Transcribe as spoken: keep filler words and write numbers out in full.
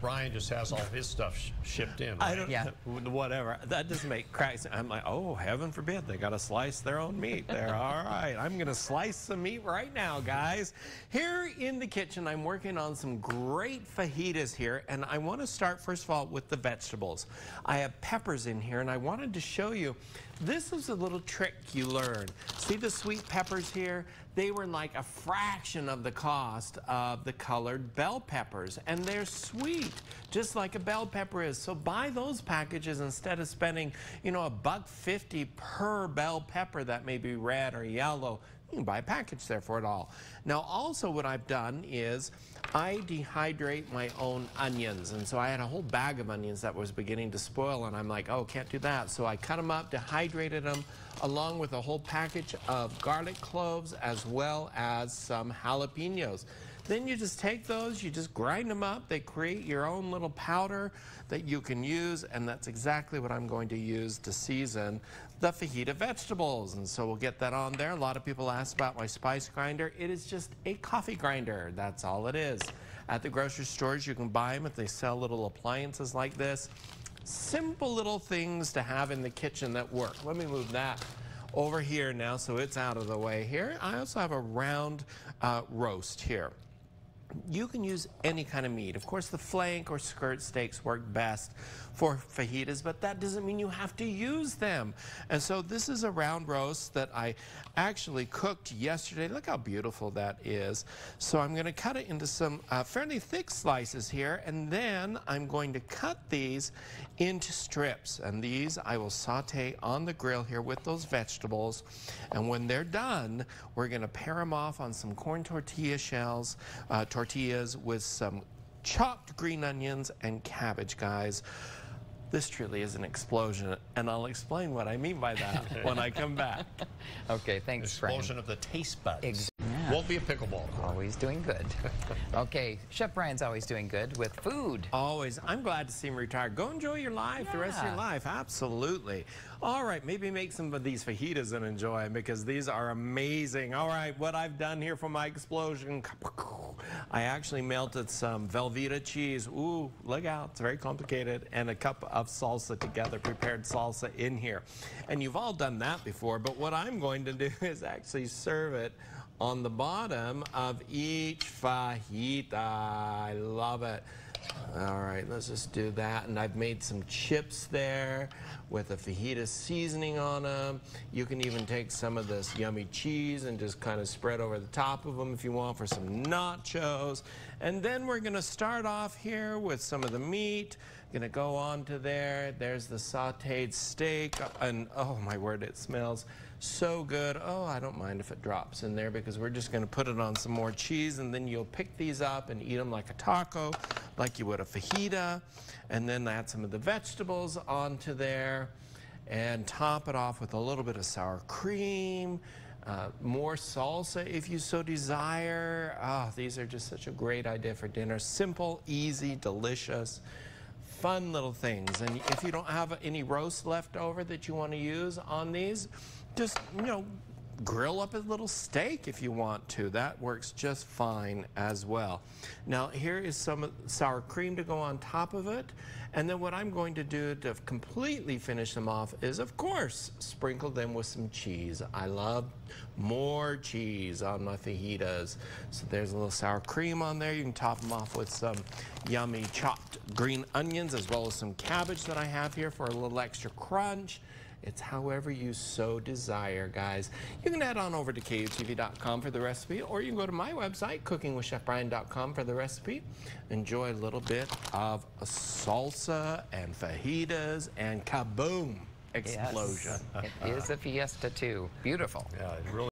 Brian just has all his stuff sh shipped in. Right? I don't, yeah. Whatever. That just makes cracks. I'm like, oh, heaven forbid, they got to slice their own meat. They're all right. I'm going to slice some meat right now, guys. Here in the kitchen, I'm working on some great fajitas here, and I want to start, first of all, with the vegetables. I have peppers in here, and I wanted to show you, this is a little trick you learn. See the sweet peppers here? They were like a fraction of the cost of the colored bell peppers, and they're sweet, just like a bell pepper is. So buy those packages instead of spending, you know, a buck fifty per bell pepper that may be red or yellow. You can buy a package there for it all. Now, also what I've done is I dehydrate my own onions, and so I had a whole bag of onions that was beginning to spoil, and I'm like, oh, can't do that. So I cut them up, dehydrated them, along with a whole package of garlic cloves as well as some jalapenos. Then you just take those, you just grind them up, they create your own little powder that you can use, and that's exactly what I'm going to use to season the fajita vegetables. And so we'll get that on there. A lot of people ask about my spice grinder. It is just a coffee grinder, that's all it is. At the grocery stores you can buy them if they sell little appliances like this. Simple little things to have in the kitchen that work. Let me move that over here now so it's out of the way here. I also have a round uh, roast here. You can use any kind of meat. Of course, the flank or skirt steaks work best for fajitas, but that doesn't mean you have to use them. And so this is a round roast that I actually cooked yesterday. Look how beautiful that is. So I'm going to cut it into some uh, fairly thick slices here, and then I'm going to cut these into strips. And these I will saute on the grill here with those vegetables. And when they're done, we're going to pair them off on some corn tortilla shells, uh, tortillas with some chopped green onions and cabbage, guys. This truly is an explosion, and I'll explain what I mean by that when I come back. Okay, thanks, explosion Brian. Of the taste buds. Exactly. Yeah. Won't be a pickleball. Always doing good. Okay, Chef Brian's always doing good with food. Always. I'm glad to see him retired. Go enjoy your life, yeah. The rest of your life. Absolutely. All right, maybe make some of these fajitas and enjoy them, because these are amazing. All right, what I've done here for my explosion, I actually melted some Velveeta cheese. Ooh, look out, it's very complicated. And a cup of salsa together, prepared salsa in here. And you've all done that before, but what I'm going to do is actually serve it on the bottom of each fajita. I love it. All right, let's just do that. And I've made some chips there with a fajita seasoning on them. You can even take some of this yummy cheese and just kind of spread over the top of them if you want for some nachos. And then we're going to start off here with some of the meat. Going to go on to there. There's the sauteed steak. And oh, my word, it smells so good. Oh, I don't mind if it drops in there, because we're just going to put it on some more cheese, and then you'll pick these up and eat them like a taco, like you would a fajita, and then add some of the vegetables onto there and top it off with a little bit of sour cream, uh, more salsa if you so desire. Oh, these are just such a great idea for dinner. Simple, easy, delicious, fun little things. And if you don't have any roast left over that you want to use on these, just, you know, grill up a little steak if you want to. That works just fine as well. Now, here is some sour cream to go on top of it. And then what I'm going to do to completely finish them off is, of course, sprinkle them with some cheese. I love more cheese on my fajitas. So there's a little sour cream on there. You can top them off with some yummy chopped green onions, as well as some cabbage that I have here for a little extra crunch. It's however you so desire, guys. You can head on over to K U T V dot com for the recipe, or you can go to my website, cooking with chef brian dot com, for the recipe. Enjoy a little bit of salsa and fajitas, and kaboom, explosion. Yes, it is a fiesta, too. Beautiful. Yeah, it really